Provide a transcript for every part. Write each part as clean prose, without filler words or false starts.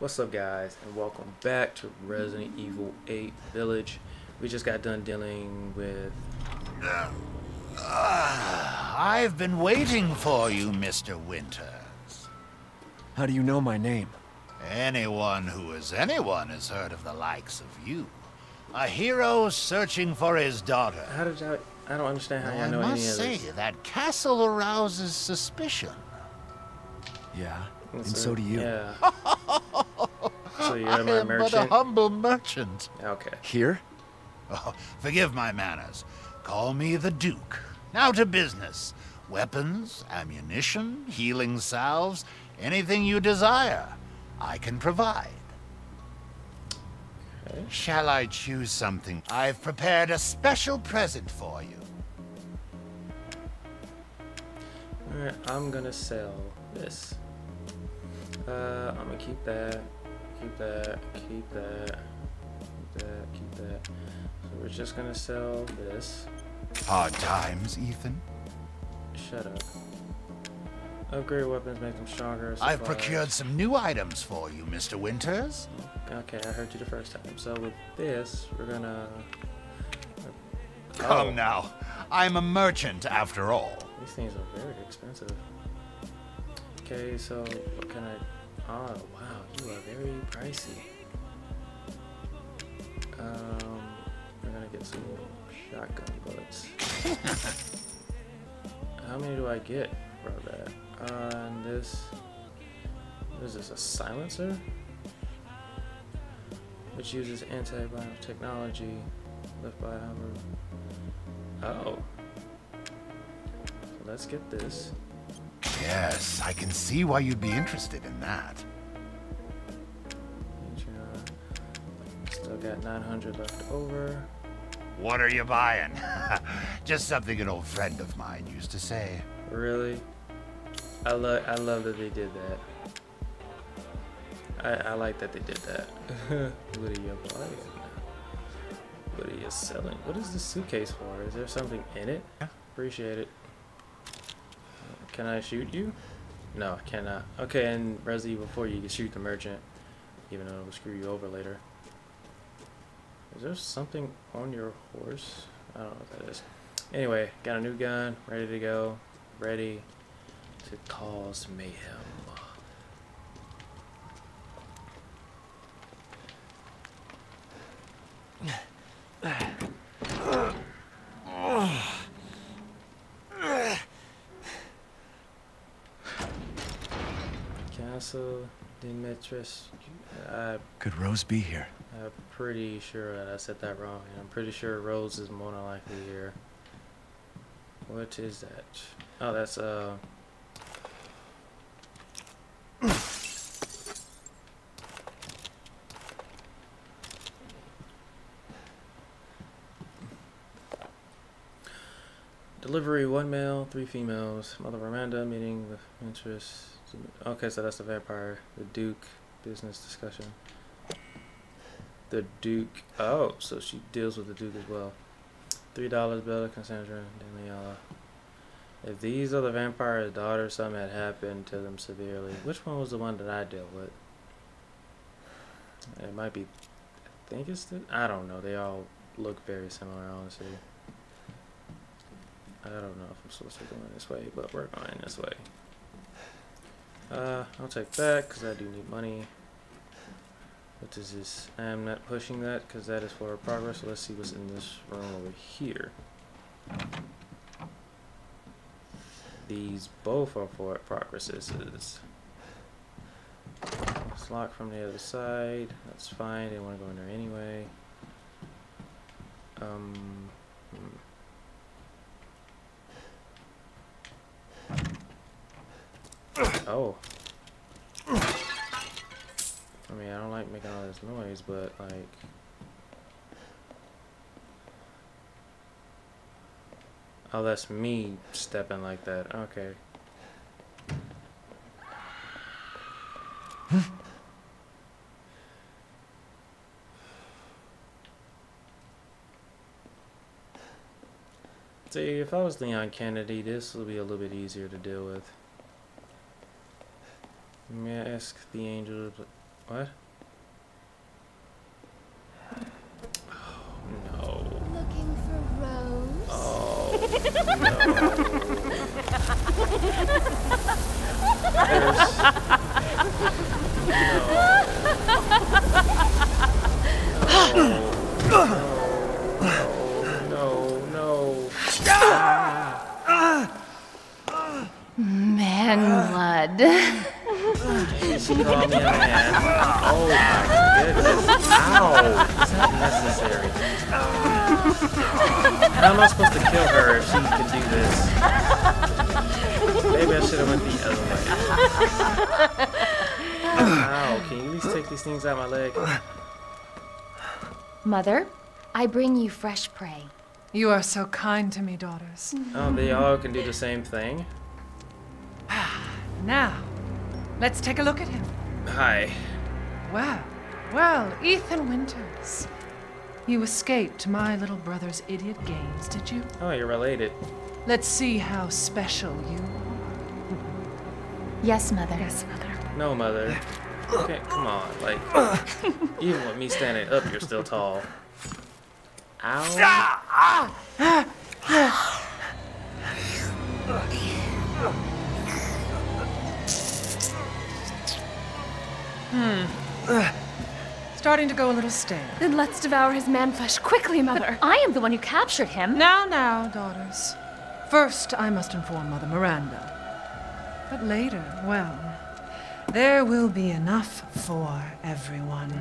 What's up, guys, and welcome back to Resident Evil 8 Village. We just got done dealing with... I've been waiting for you, Mr. Winters. How do you know my name? Anyone who is anyone has heard of the likes of you. A hero searching for his daughter. How did I don't understand how I know any of this. I must say, that castle arouses suspicion. Yeah, and so do you. Yeah. So you're my merchant? But a humble merchant. Okay. Here? Oh, forgive my manners. Call me the Duke. Now to business. Weapons, ammunition, healing salves, anything you desire, I can provide. Okay. Shall I choose something? I've prepared a special present for you. Alright, I'm gonna sell this. I'm gonna keep that. Keep that, keep that, keep that, keep that. So we're just gonna sell this. Hard times, Ethan. Shut up. Upgrade weapons, make them stronger. Supplies. I've procured some new items for you, Mr. Winters. Okay, I heard you the first time. So with this, we're gonna... Come now. I'm a merchant after all. These things are very expensive. Okay, so what can I... Oh, wow, you are very pricey. We're gonna get some shotgun bullets. How many do I get for that? And this... What is this, a silencer? Which uses anti-violence technology. Left by our... Oh. So let's get this. Yes, I can see why you'd be interested in that. Still got 900 left over. What are you buying? Just something an old friend of mine used to say. Really? I love that they did that. I like that they did that. What are you buying? What are you selling? What is this suitcase for? Is there something in it? Appreciate it. Can I shoot you? No, I cannot. Okay, and Resident Evil 4, you can shoot the merchant, even though it'll screw you over later. Is there something on your horse? I don't know what that is. Anyway, got a new gun, ready to go, ready to cause mayhem. So, Demitresc, could Rose be here? I'm pretty sure that I said that wrong, and I'm pretty sure Rose is more than likely here. What is that? Oh, that's delivery, one male, three females. Mother Miranda meeting with interest. Okay, so that's the vampire. The Duke, business discussion. The Duke. Oh, so she deals with the Duke as well. $3, Bella, Cassandra, Daniela. If these are the vampire's daughters, something had happened to them severely. Which one was the one that I dealt with? It might be. I think it's the. I don't know. They all look very similar, honestly. I don't know if I'm supposed to be going this way, but we're going this way. I'll take that, because I do need money. What is this? I am not pushing that, because that is for progress. So let's see what's in this room over here. These both are for progresses. It's locked from the other side. That's fine. They want to go in there anyway. Oh. I mean, I don't like making all this noise, but, like... Oh, that's me stepping like that. Okay. See, if I was Leon Kennedy, this would be a little bit easier to deal with. May I ask the angel What? Oh, no. Looking for Rose? Oh, no. No. No. Manlud. She called me a man. Oh my goodness. Ow. It's not necessary. How am I supposed to kill her if she can do this? Maybe I should have went the other way. Ow. Can you at least take these things out of my leg? Mother, I bring you fresh prey. You are so kind to me, daughters. Oh, they all can do the same thing? Now, let's take a look at him. Hi. Well, well, Ethan Winters. You escaped my little brother's idiot games, did you? Oh, you're related. Let's see how special you are. Yes, Mother. Yes, Mother. No, Mother. Okay, come on, like, even with me standing up, you're still tall. Ow. Starting to go a little stale. Then let's devour his man-flesh quickly, Mother. But I am the one who captured him. Now, now, daughters. First, I must inform Mother Miranda. But later, well... there will be enough for everyone.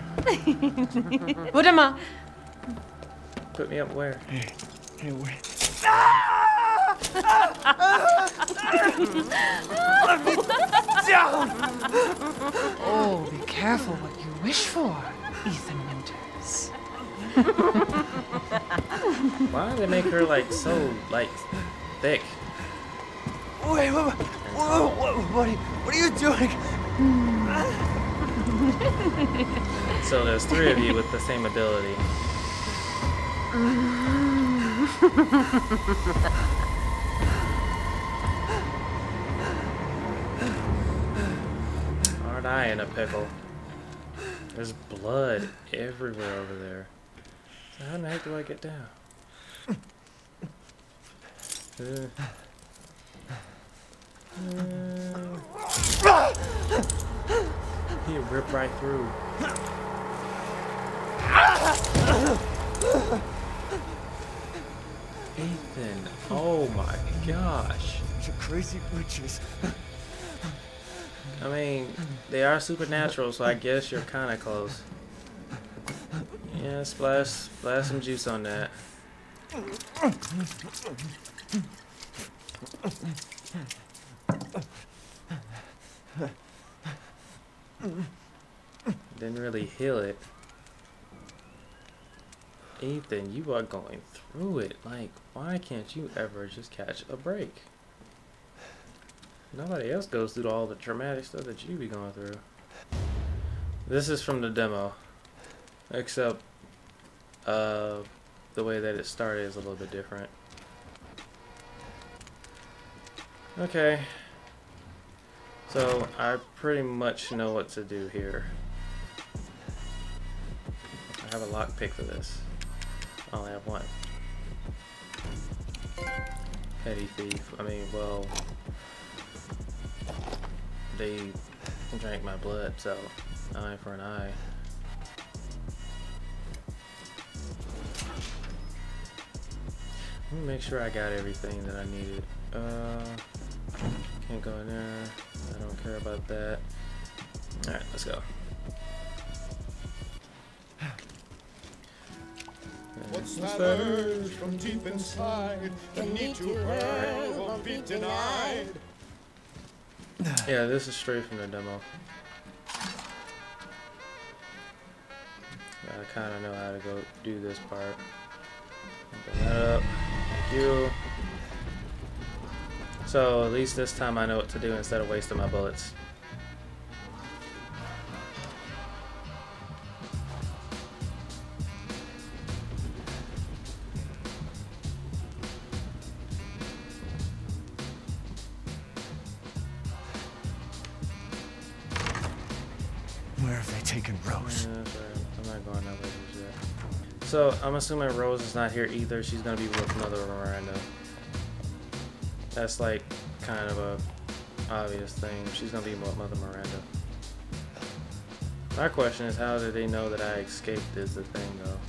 Budama! Put me up where? Hey, where? Let me down! Oh, be careful what you wish for, Ethan Winters. Why do they make her, like, so, like, thick? Wait, what are you doing? So there's three of you with the same ability. Aren't I in a pickle? There's blood everywhere over there. So how in the heck do I get down? He ripped right through. Ethan, oh my gosh. You're crazy witches. I mean, they are supernatural, so I guess you're kind of close. Yeah, splash some juice on that. Didn't really heal it. Ethan, you are going through it. Like, why can't you ever just catch a break? Nobody else goes through all the traumatic stuff that you be going through. This is from the demo. Except, the way that it started is a little bit different. Okay. So, I pretty much know what to do here. I have a lockpick for this. I only have one. Petty thief. I mean, well... they drank my blood, so... eye for an eye. Let me make sure I got everything that I needed. Can't go in there. I don't care about that. Alright, let's go. What's that urge from deep inside? The need to hurl won't be denied. Yeah, this is straight from the demo. I kind of know how to go do this part. Open that up. Thank you. So, at least this time I know what to do instead of wasting my bullets. Where have they taken Rose. Yeah, I'm not going that way just yet. So I'm assuming Rose is not here either. She's gonna be with Mother Miranda. That's like kind of a obvious thing. She's gonna be with Mother Miranda. My question is, how did they know that I escaped is the thing, though?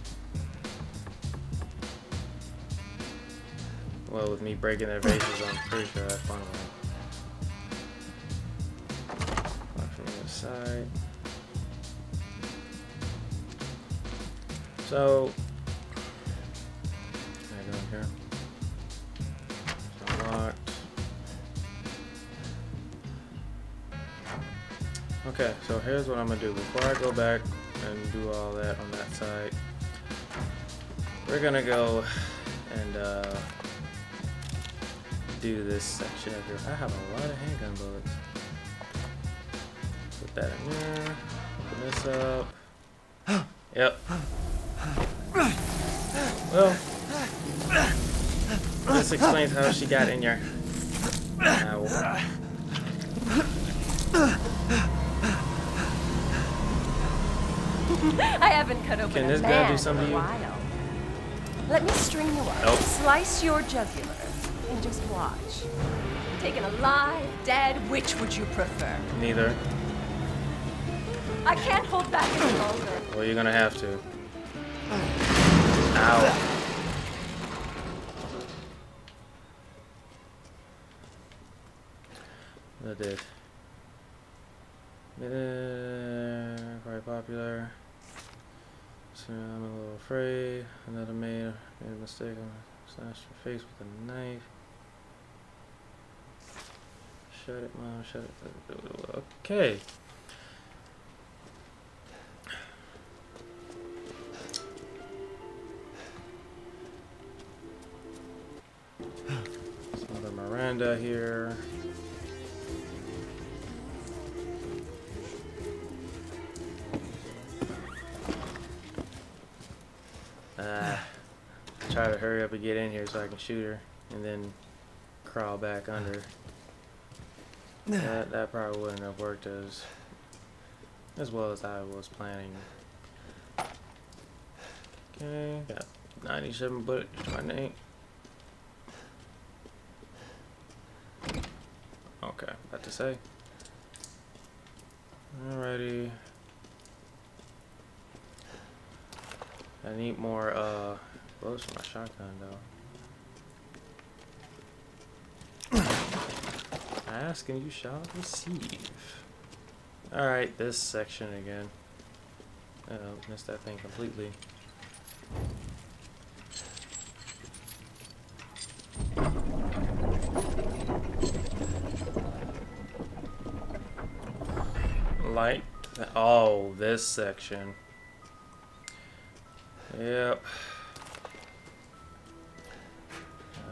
Well, with me breaking their vases, I'm pretty sure I found one. Lock from the other side. So, can I go in here? It's unlocked. Okay, so here's what I'm gonna do. Before I go back and do all that on that side, we're gonna go and do this section up here. I have a lot of handgun bullets. Put that in there. Open this up. Yep. Well, this explains how she got in here. Ow. I haven't cut open a man in a while. Let me string you up, slice your jugular, and just watch. Taking a live, dead, which would you prefer? Neither. I can't hold back any longer. Well, you're gonna have to. Ow. That did. Quite popular. So I'm a little afraid. Another man made a mistake and slashed her face with a knife. Shut it, Mom. Shut it. Okay. There's Mother Miranda here. Try to hurry up and get in here so I can shoot her and then crawl back under. That probably wouldn't have worked as well as I was planning. Okay, got 97 bullets to my name. Okay, about to say. Alrighty. I need more bullets for my shotgun though. Ask and you shall receive. Alright, this section again. Missed that thing completely. Light. Oh, this section. Yep.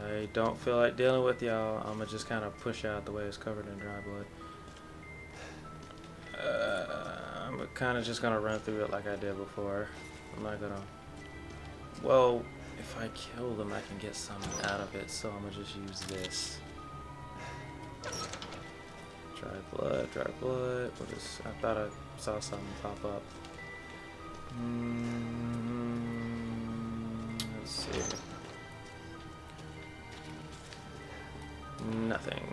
I don't feel like dealing with y'all. I'm gonna just kind of push out the way it's covered in dry blood. I'm kind of just gonna run through it like I did before. I'm not gonna. Well, if I kill them, I can get something out of it, so I'm gonna just use this. Dry blood, dry blood. What is? I thought I saw something pop up. Let's see. Nothing.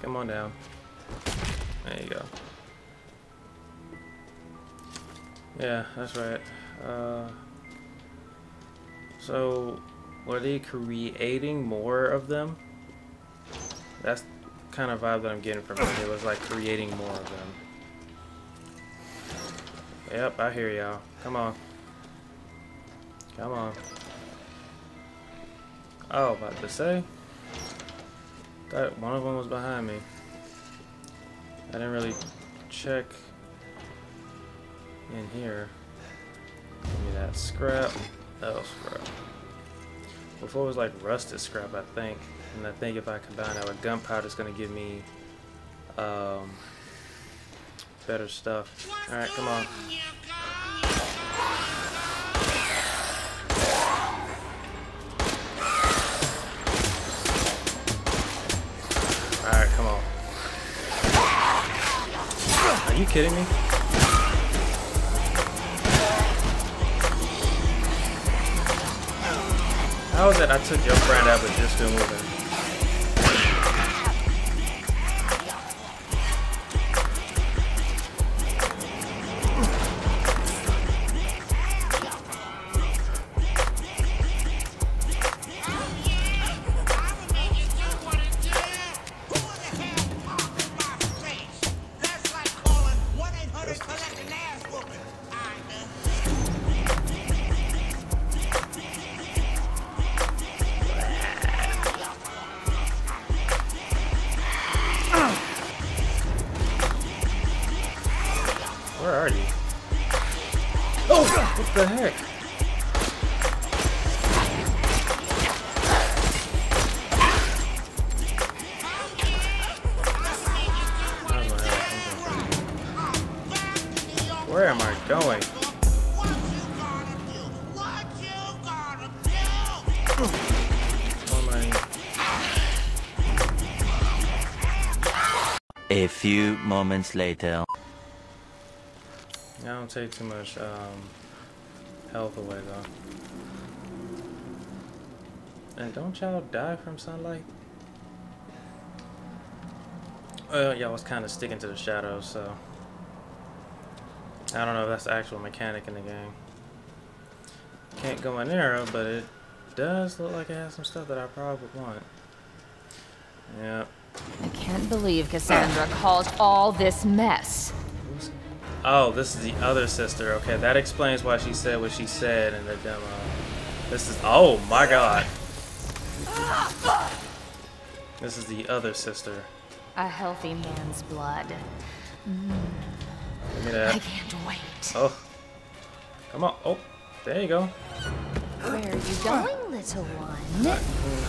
Come on down. There you go. Yeah, that's right. So, were they creating more of them? That's the kind of vibe that I'm getting from it. It was like creating more of them. Yep, I hear y'all. Come on. Come on. Oh, about to say. Thought one of them was behind me. I didn't really check in here. Give me that scrap. That was scrap. Before it was like rusted scrap, I think. And I think if I combine that with gunpowder, it's gonna give me better stuff. All right, come on. Alright, come on. Are you kidding me? How is it I took your friend out but just didn't move her? A few moments later. I don't take too much health away though. And don't y'all die from sunlight? Well, y'all was kind of sticking to the shadows, so I don't know if that's the actual mechanic in the game. Can't go in arrow, but it does look like it has some stuff that I probably would want. Yep. I can't believe Cassandra caused all this mess. Oh, this is the other sister. Okay, that explains why she said what she said in the demo. This is... oh my god. This is the other sister. A healthy man's blood. Give me that. I can't wait. Oh. Come on. Oh, there you go. Where are you going, little one?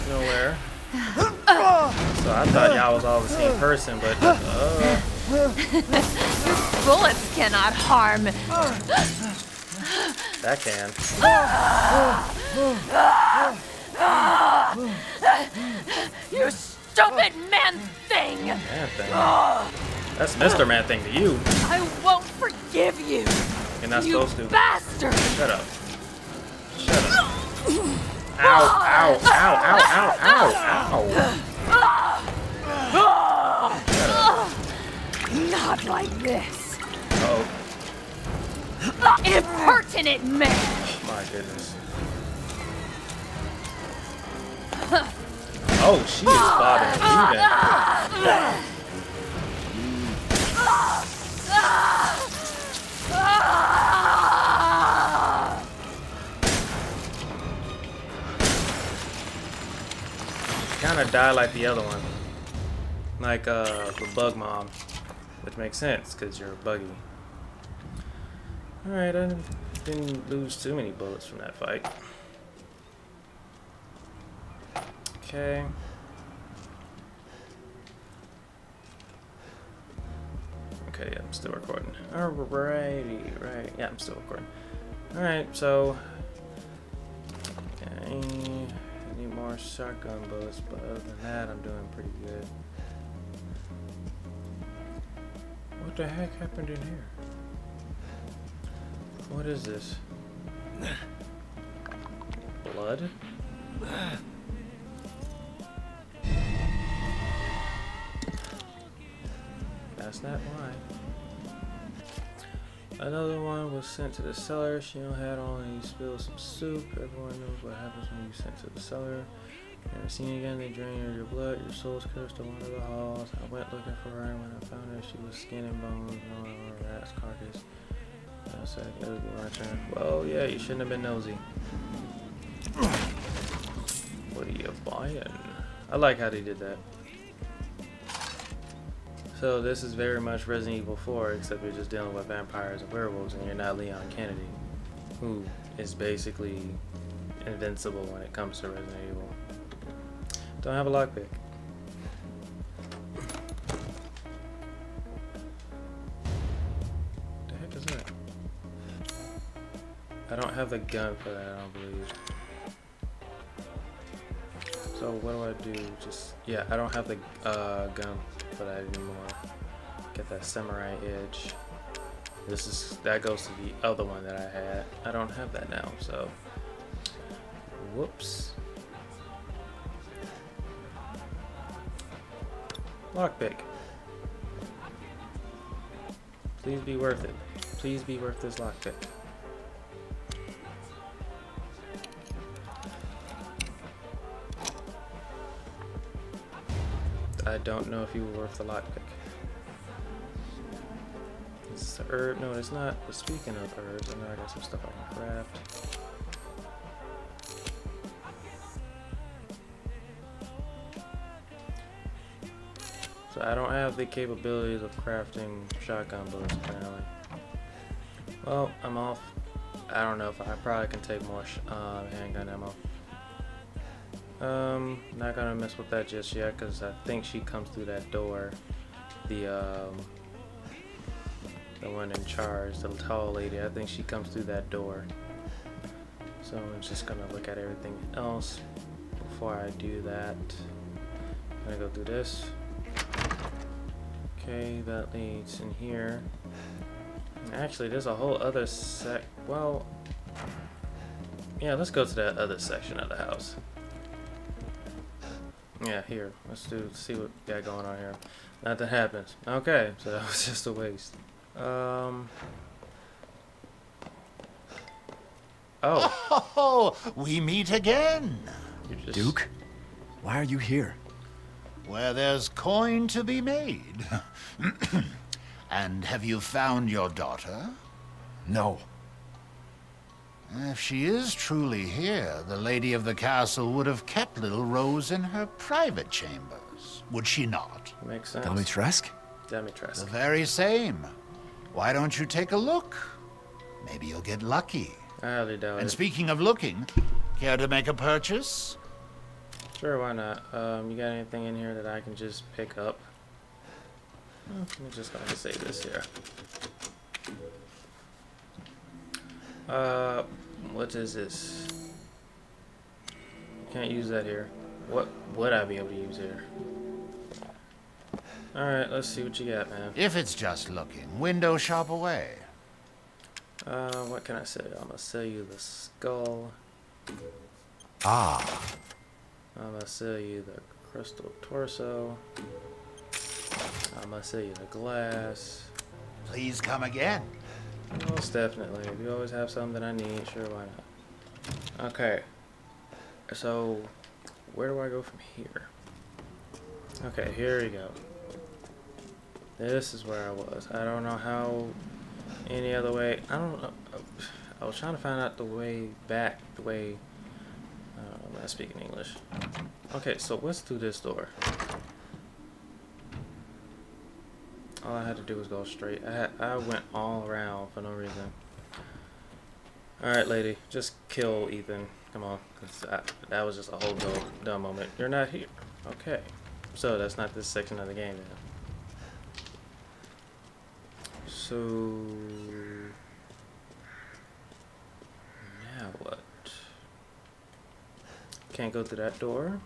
Nowhere. So I thought y'all was all the same person, but bullets cannot harm. That can. You stupid man thing. Man thing. That's Mr. Man thing to you. I won't forgive you. You're not supposed to. Bastard. Shut up. Shut up. Ow, ow, ow, ow, ow, ow, ow. Not like this. Uh-oh. Impertinent man. My goodness. Oh, she is bothering you then. Kind of die like the other one, like the bug mom, which makes sense because you're buggy. All right, I didn't lose too many bullets from that fight. Okay. Okay, yeah, I'm still recording. Alrighty, right? Yeah, I'm still recording. All right, so. Okay. Need more shotgun bullets, but other than that, I'm doing pretty good. What the heck happened in here? What is this? Blood? That's not why. Another one was sent to the cellar. She had only spilled some soup. Everyone knows what happens when you're sent to the cellar. Never seen again. They drain your blood. Your soul's cursed to one of the halls. I went looking for her, and when I found her, she was skin and bones and all of her rat's carcass. I said, it was my turn. Well, yeah, you shouldn't have been nosy. What are you buying? I like how they did that. So this is very much Resident Evil 4, except you're just dealing with vampires and werewolves, and you're not Leon Kennedy, who is basically invincible when it comes to Resident Evil. Don't have a lockpick. What the heck is that? I don't have the gun for that, I don't believe. So what do I do? Just, yeah, I don't have the gun for that anymore. Get that samurai edge. This is, that goes to the other one that I had. I don't have that now, so whoops. Lockpick. Please be worth it. Please be worth this lockpick. I don't know if you were worth the lockpick. Is this the herb? No, it's not. But speaking of herbs, I know I got some stuff I can craft. So I don't have the capabilities of crafting shotgun bullets apparently. Well, I'm off. I don't know if I probably can take more handgun ammo. Not gonna mess with that just yet because I think she comes through that door. The one in charge, the tall lady, I think she comes through that door. So I'm just gonna look at everything else before I do that. I'm gonna go through this. Okay, that leads in here. Actually, there's a whole other well, yeah, let's go to that other section of the house. Yeah, here, let's see what we got going on here. Nothing happens. Okay, so that was just a waste. Oh, we meet again. Duke, why are you here? Where there's coin to be made. And have you found your daughter? No. If she is truly here, the lady of the castle would have kept little Rose in her private chambers, would she not? Makes sense. Demitresc? Demitresc. The very same. Why don't you take a look? Maybe you'll get lucky. I highly doubt it. And speaking of looking, care to make a purchase? Sure, why not? You got anything in here that I can just pick up? I'm just going to save this here. What is this? Can't use that here. What would I be able to use here? Alright, let's see what you got, man. If it's just looking, window shop away. What can I say? I'm going to sell you the skull. Ah. I'm gonna sell you the crystal torso. I'm gonna sell you the glass. Please come again. Most definitely. If you always have something that I need, sure, why not? Okay. So, where do I go from here? Okay, here we go. This is where I was. I don't know how any other way. I don't know. I was trying to find out the way back, the way. I'm not speaking English. Okay, so let's do this door. All I had to do was go straight. I went all around for no reason. Alright, lady. Just kill Ethan. Come on. That was just a whole dumb moment. You're not here. Okay. So, that's not this section of the game then. So... now what? Can't go through that door.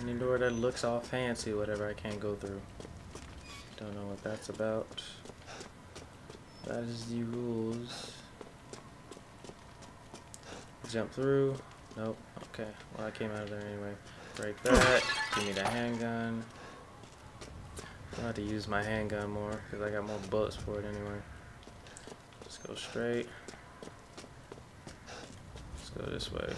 Any door that looks all fancy, whatever, I can't go through. Don't know what that's about. That is the rules. Jump through. Nope. Okay. Well, I came out of there anyway. Break that. Give me the handgun. I'll have to use my handgun more because I got more bullets for it anyway. Just go straight. Let's go this way.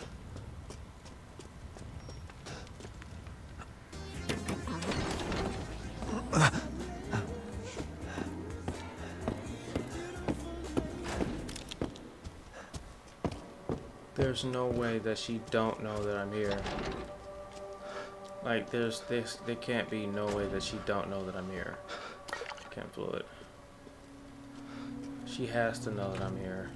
There's no way that she don't know that I'm here. Like there's this, there can't be no way that she don't know that I'm here. Can't blow it. She has to know that I'm here.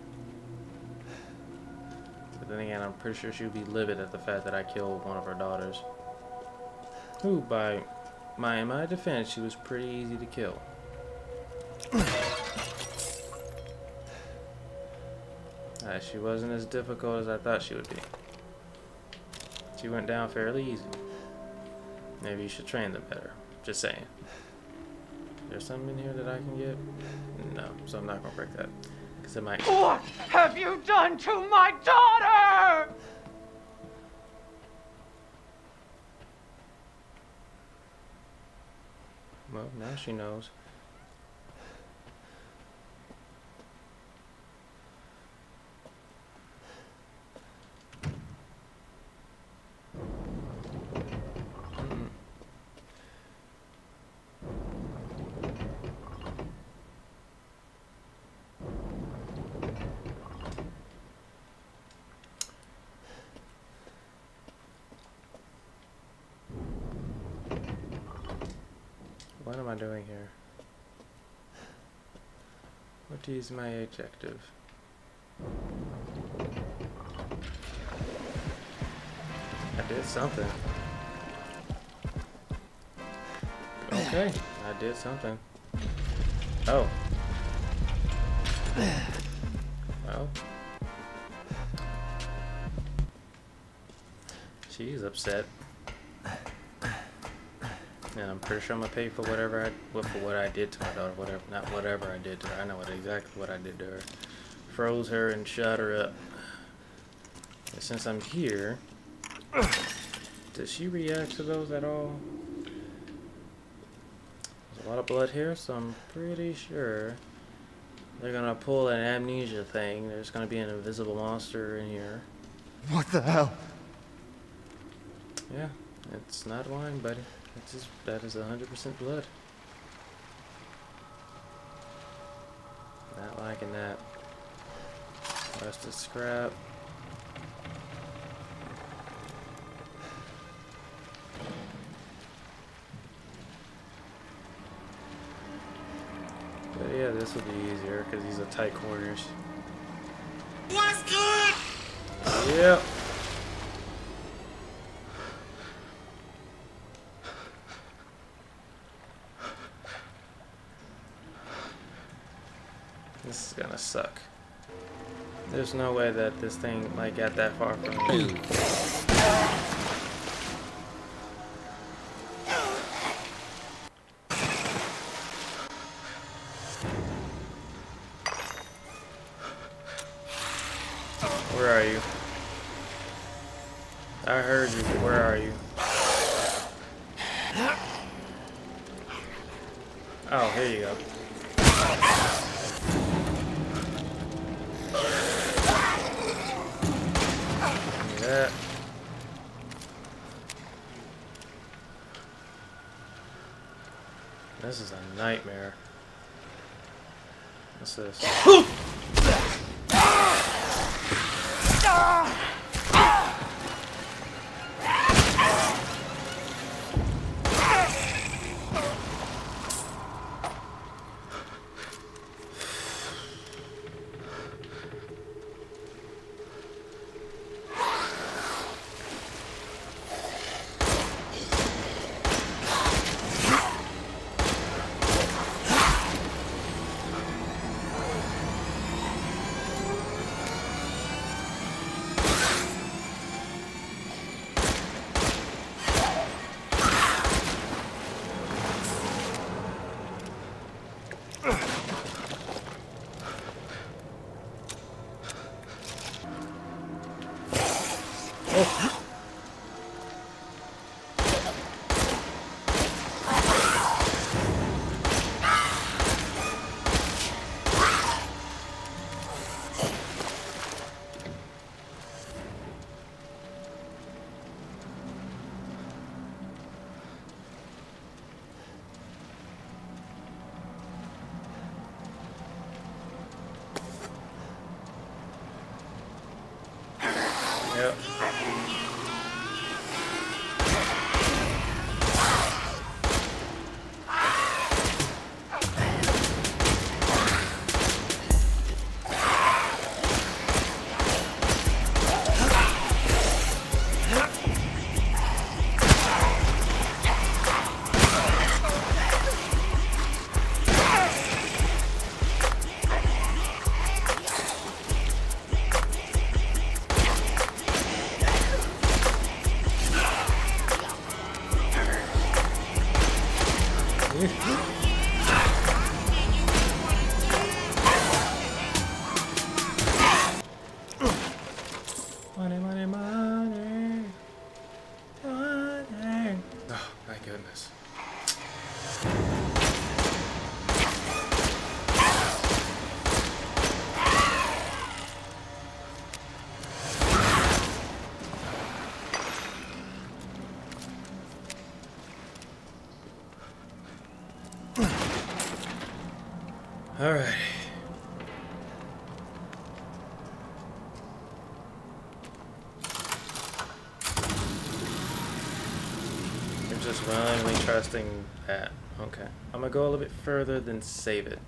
But then again, I'm pretty sure she'd be livid at the fact that I killed one of her daughters. Who, by my defense, she was pretty easy to kill. She wasn't as difficult as I thought she would be. She went down fairly easy. Maybe you should train them better. Just saying. There's something in here that I can get? No, so I'm not gonna break that. Because it might. What have you done to my daughter? Well, now she knows. What am I doing here? What is my objective? I did something. Okay, I did something. Oh. Well. She's upset. And I'm pretty sure I'm gonna pay for whatever I did to my daughter. Not whatever I did to her. I know exactly what I did to her. Froze her and shut her up. And since I'm here, does she react to those at all? There's a lot of blood here, so I'm pretty sure they're gonna pull an amnesia thing. There's gonna be an invisible monster in here. What the hell? Yeah, it's not wine, buddy. That is 100% blood. Not liking that. Rusted scrap. But yeah, this will be easier because these are tight corners. What's good? Yep. This is gonna suck. There's no way that this thing might get that far from me. Where are you? I heard you. Where are you? Oh, here you go. That. This is a nightmare. What's this? All right. I'm just blindly trusting that. Okay. I'm gonna go a little bit further, then save it.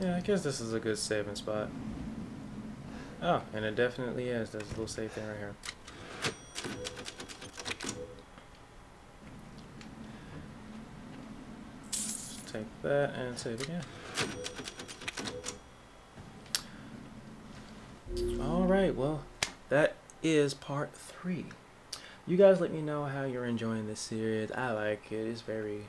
Yeah, I guess this is a good saving spot. Oh, and it definitely is. There's a little safe thing right here. Take that and save again. Alright, well, that is part 3. You guys let me know how you're enjoying this series. I like it. It's very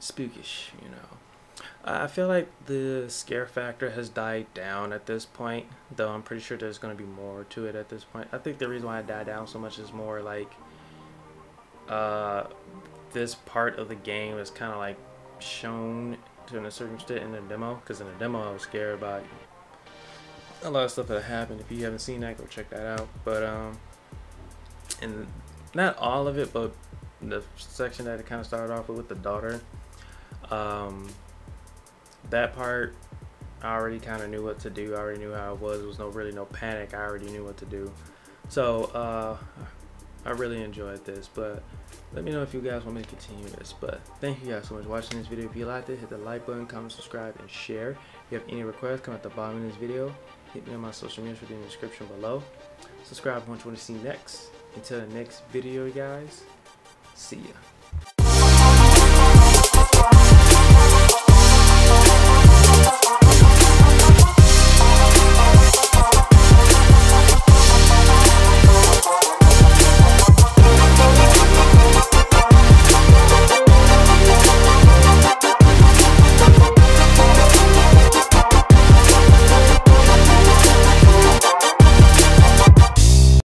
spookish, you know. I feel like the scare factor has died down at this point, though I'm pretty sure there's going to be more to it at this point. I think the reason why it died down so much is more like this part of the game is kind of like shown to a certain extent in the demo, because in the demo I was scared by a lot of stuff that happened. If you haven't seen that, go check that out. But and not all of it, but the section that it kind of started off with the daughter, that part I already kind of knew what to do. I already knew how it was. There was really no panic. I already knew what to do. So I really enjoyed this, but let me know if you guys want me to continue this. But thank you guys so much for watching this video. If you liked it, hit the like button, comment, subscribe, and share. If you have any requests, come at the bottom of this video. Hit me on my social media in the description below. Subscribe if you want to see next. Until the next video, guys. See ya.